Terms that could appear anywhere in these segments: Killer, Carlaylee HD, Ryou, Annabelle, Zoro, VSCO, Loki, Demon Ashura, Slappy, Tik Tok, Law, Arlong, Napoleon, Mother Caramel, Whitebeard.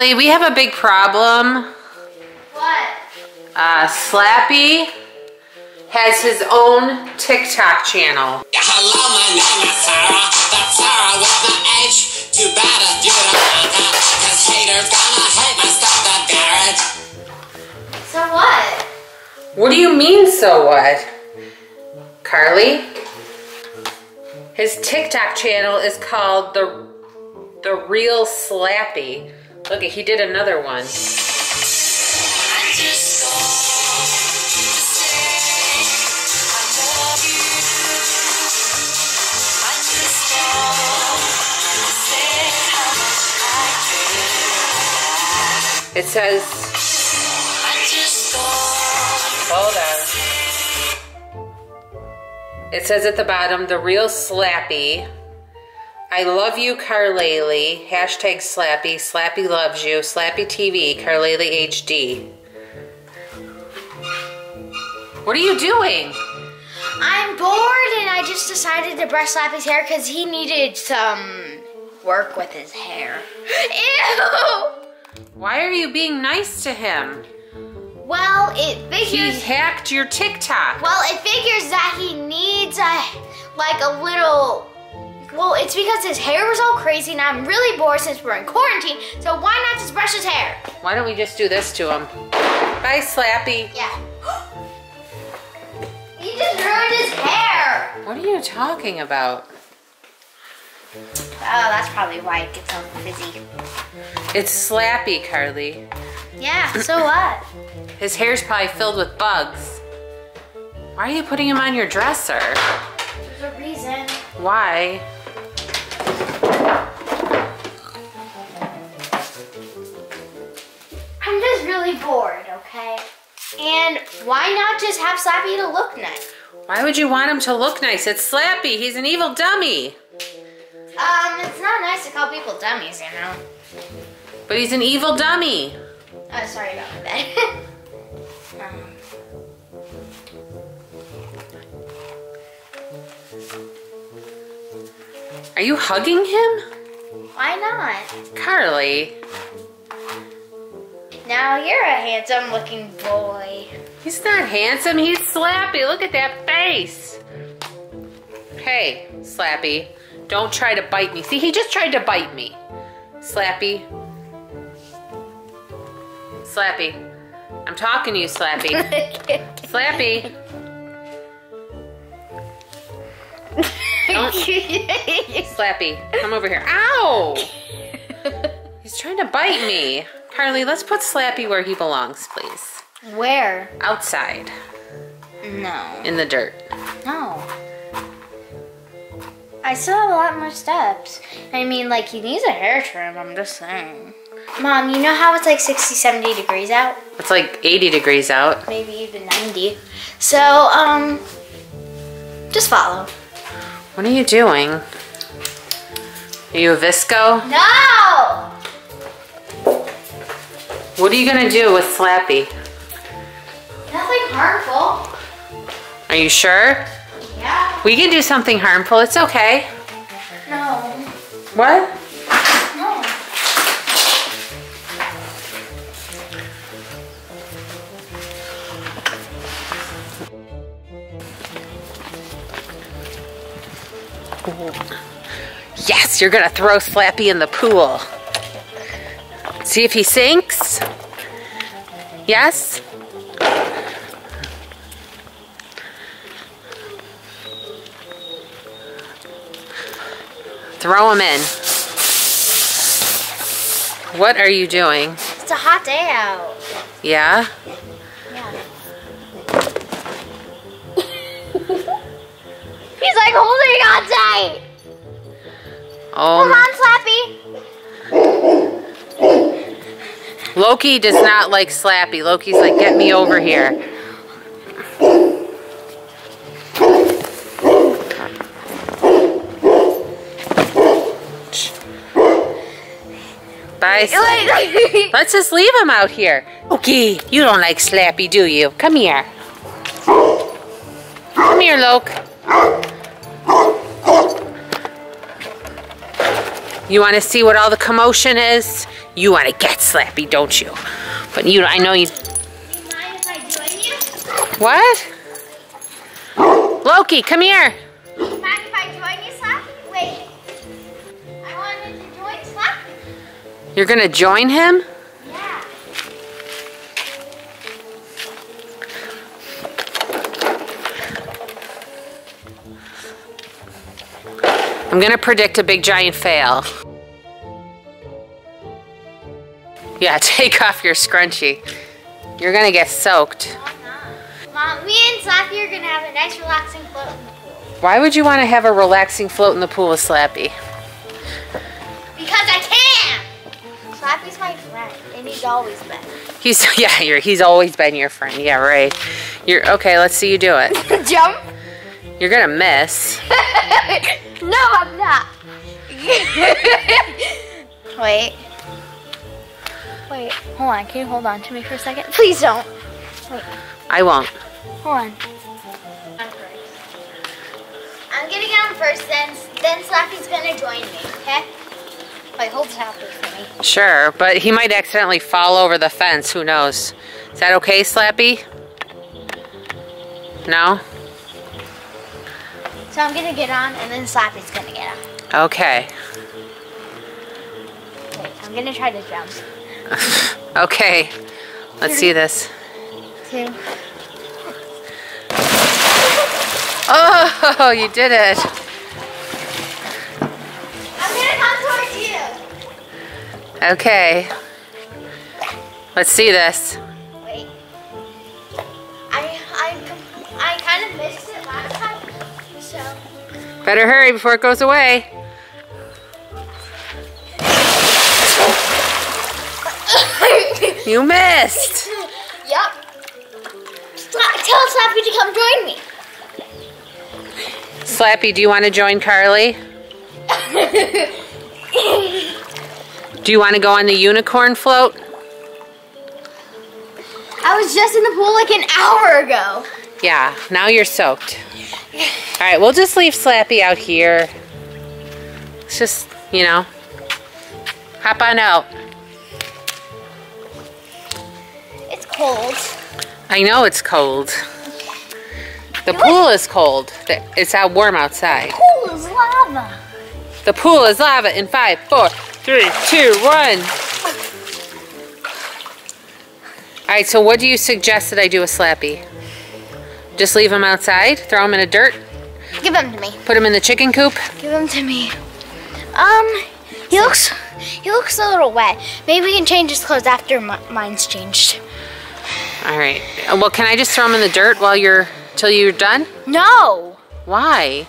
We have a big problem. What? Slappy has his own TikTok channel. Hello, my name is Sarah. That's Sarah with my H. Too bad if you don't like that, 'cause haters gonna hate my stuff, the garage. So what? What do you mean, so what? Carly? His TikTok channel is called The Real Slappy. Look, he did another one. It says, hold on. It says at the bottom, The Real Slappy. I love you, Carlaylee. Hashtag Slappy. Slappy loves you. Slappy TV. Carlaylee HD. What are you doing? I'm bored and I just decided to brush Slappy's hair because he needed some work with his hair. Ew! Why are you being nice to him? Well, it figures... He hacked your TikTok. Well, it figures that he needs a little... Well, it's because his hair was all crazy and I'm really bored since we're in quarantine, so why not just brush his hair? Why don't we just do this to him? Bye, Slappy. Yeah. He just ruined his hair. What are you talking about? Oh, that's probably why it gets all fizzy. It's Slappy, Carly. Yeah, so what? His hair's probably filled with bugs. Why are you putting him on your dresser? There's a reason. Why? I'm just really bored, okay? And why not just have Slappy to look nice? Why would you want him to look nice? It's Slappy. He's an evil dummy. It's not nice to call people dummies, you know? But he's an evil dummy. Oh, sorry about my bed. Are you hugging him? Why not? Carly. Now you're a handsome looking boy. He's not handsome, he's Slappy. Look at that face. Hey, Slappy, don't try to bite me. See, he just tried to bite me. Slappy. Slappy. I'm talking to you, Slappy. Slappy. Slappy, come over here. Ow! He's trying to bite me. Carly, let's put Slappy where he belongs, please. Where? Outside. No. In the dirt. No. I still have a lot more steps. I mean, like, he needs a hair trim, I'm just saying. Mom, you know how it's like 60, 70 degrees out? It's like 80 degrees out. Maybe even 90. So, just follow. What are you doing? Are you a VSCO? No! What are you gonna do with Slappy? Nothing harmful. Are you sure? Yeah. We can do something harmful, it's okay. No. What? No. Yes, you're gonna throw Slappy in the pool. See if he sinks. Yes? Throw him in. What are you doing? It's a hot day out. Yeah? Yeah. He's like holding on tight. Oh. Come on, Slappy. Loki does not like Slappy. Loki's like, get me over here. Bye, Slappy. Let's just leave him out here. Okay, you don't like Slappy, do you? Come here. Come here, Loki. You want to see what all the commotion is? You want to get Slappy, don't you? But you, I know you. Do you mind if I join you? What? Loki, come here. Do you mind if I join you, Slappy? Wait. I wanted to join Slappy. You're going to join him? Yeah. I'm going to predict a big giant fail. Yeah, take off your scrunchie. You're going to get soaked. Mom, me and Slappy are going to have a nice relaxing float in the pool. Why would you want to have a relaxing float in the pool with Slappy? Because I can! Slappy's my friend, and he's always been. He's always been your friend. Yeah, right. Okay, let's see you do it. Jump? You're going to miss. No, I'm not. Wait, hold on. Can you hold on to me for a second? Please don't. Wait. I won't. Hold on. I'm gonna get on first, then Slappy's gonna join me, okay? Wait, hold Slappy for me. Sure, but he might accidentally fall over the fence. Who knows? Is that okay, Slappy? No? So I'm gonna get on, and then Slappy's gonna get on. Okay. Wait, I'm gonna try to jump. Okay, let's see this. Two. Oh, you did it. I'm gonna come towards you. Okay, let's see this. Wait, I kind of missed it last time, so. Better hurry before it goes away. You missed. Yep. Tell Slappy to come join me. Slappy, do you want to join Carly? Do you want to go on the unicorn float? I was just in the pool like an hour ago. Yeah, now you're soaked. All right, we'll just leave Slappy out here. It's just, you know, hop on out. Cold. I know it's cold. The pool is cold. It's warm outside. The pool is lava. The pool is lava in 5, 4, 3, 2, 1. Alright, so what do you suggest that I do with Slappy? Just leave him outside? Throw him in the dirt? Give him to me. Put him in the chicken coop? Give him to me. He looks a little wet. Maybe we can change his clothes after mine's changed. All right. Well, can I just throw them in the dirt till you're done? No. Why?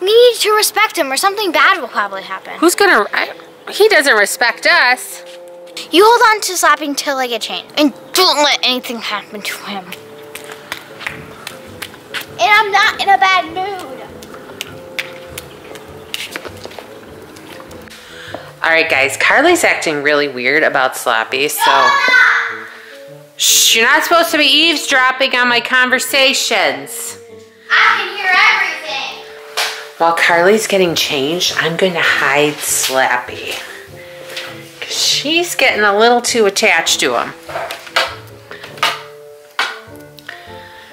We need to respect him, or something bad will probably happen. Who's gonna? He doesn't respect us. You hold on to Slappy till I get changed, and don't let anything happen to him. And I'm not in a bad mood. All right, guys. Carlaylee's acting really weird about Slappy, so. Ah! Shh, you're not supposed to be eavesdropping on my conversations. I can hear everything. While Carly's getting changed, I'm going to hide Slappy. She's getting a little too attached to him.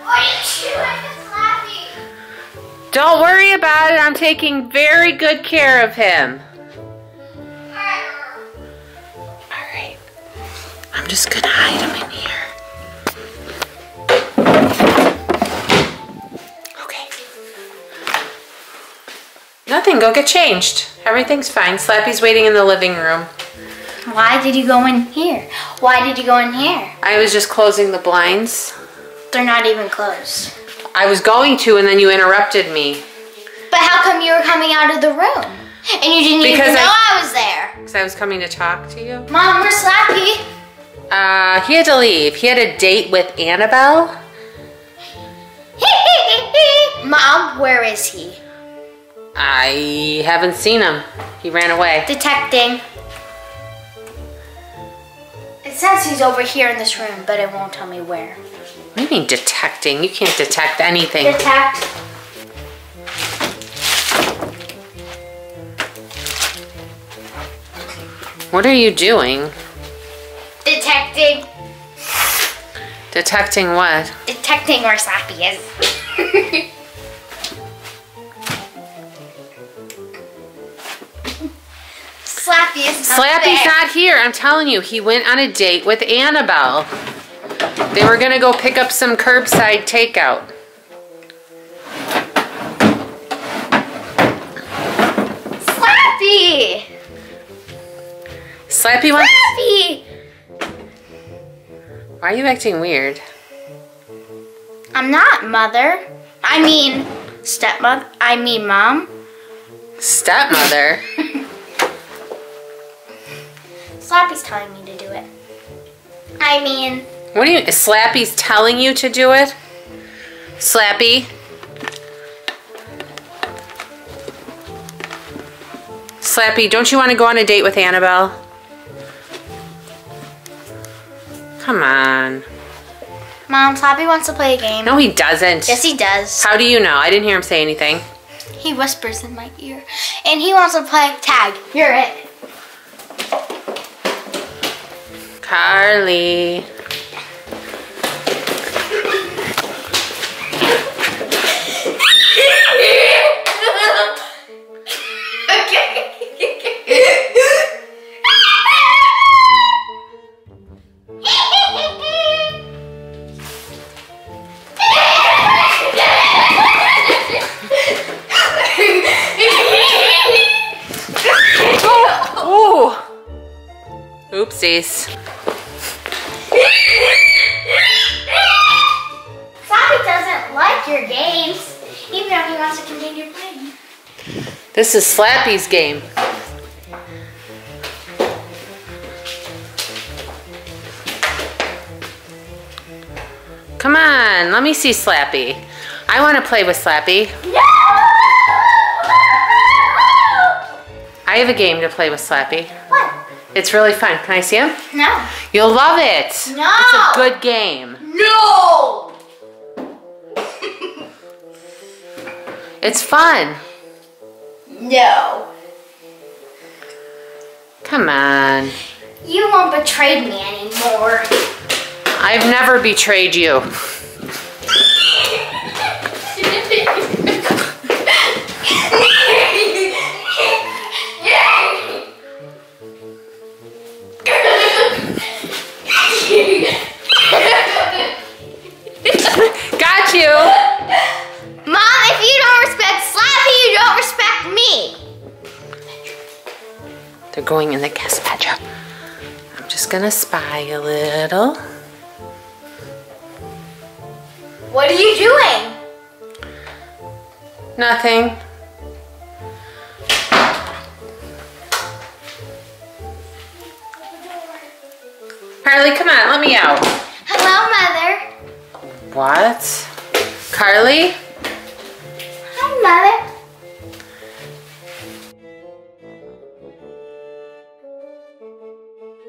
What are you doing to Slappy? Don't worry about it. I'm taking very good care of him. I'm just gonna hide him in here. Okay. Nothing, go get changed. Everything's fine. Slappy's waiting in the living room. Why did you go in here? Why did you go in here? I was just closing the blinds. They're not even closed. I was going to, and then you interrupted me. But how come you were coming out of the room? And you didn't even know I was there. Because I was coming to talk to you. Mom, we're Slappy. He had to leave. He had a date with Annabelle. Mom, where is he? I haven't seen him. He ran away. Detecting. It says he's over here in this room, but it won't tell me where. What do you mean detecting? You can't detect anything. Detect. What are you doing? Detecting. Detecting what? Detecting where Slappy is. Slappy is not Slappy's not here. I'm telling you, he went on a date with Annabelle. They were gonna go pick up some curbside takeout. Slappy! Slappy wants. Slappy! Why are you acting weird? I'm not, mother. I mean, stepmother. I mean, mom. Stepmother? Slappy's telling me to do it. I mean... What do you... Slappy's telling you to do it? Slappy? Slappy, don't you want to go on a date with Annabelle? Come on. Mom, Slappy wants to play a game. No, he doesn't. Yes, he does. How do you know? I didn't hear him say anything. He whispers in my ear. And he wants to play tag. You're it. Carly. Oopsies. Slappy doesn't like your games, even though he wants to continue playing. This is Slappy's game. Come on, let me see Slappy. I want to play with Slappy. No! I have a game to play with Slappy. What? It's really fun. Can I see him? No. You'll love it. No. It's a good game. No. It's fun. No. Come on. You won't betray me anymore. I've never betrayed you. Got you. Mom, if you don't respect Slappy, you don't respect me. They're going in the guest bedroom. I'm just gonna spy a little. What are you doing? Nothing. Carly, come on, let me out. Hello, Mother. What? Carly? Hi, Mother.